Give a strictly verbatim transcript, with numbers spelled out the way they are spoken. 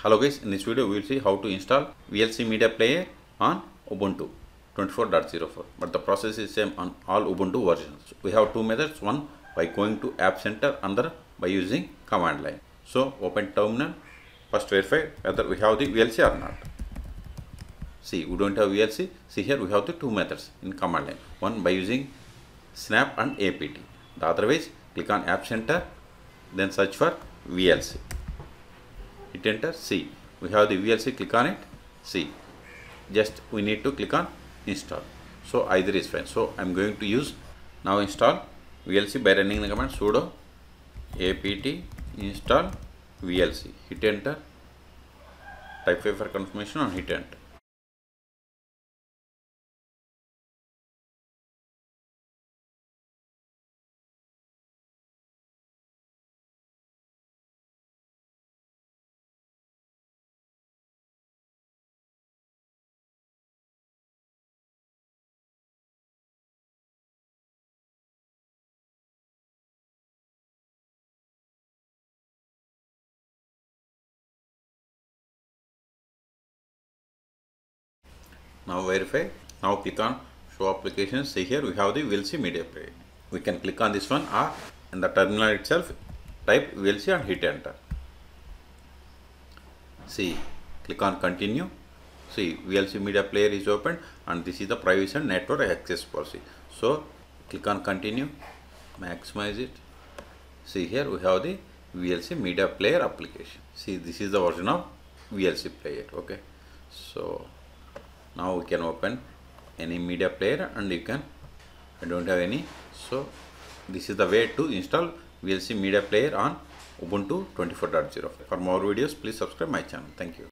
Hello guys, in this video we will see how to install V L C media player on Ubuntu twenty-four point oh four, but the process is same on all Ubuntu versions. We have two methods, one by going to App Center, another by using command line. So open terminal, first verify whether we have the V L C or not. See, we don't have V L C. See here we have the two methods in command line, one by using snap and apt. The other ways, click on App Center, then search for V L C. Hit enter, see, we have the V L C, click on it, see, just we need to click on install. So either is fine. So I'm going to use now install V L C by running the command sudo apt install V L C. Hit enter, type five for confirmation and hit enter. Now verify. Now click on show applications. See here we have the V L C media player. We can click on this one or in the terminal itself type V L C and hit enter. See, click on continue. See, V L C media player is opened and this is the privacy and network access policy. So click on continue, maximize it. See here we have the V L C media player application. See, this is the version of V L C player. Okay, so now we can open any media player and you can, I don't have any. So this is the way to install V L C media player on Ubuntu twenty-four point oh four. For more videos, please subscribe my channel. Thank you.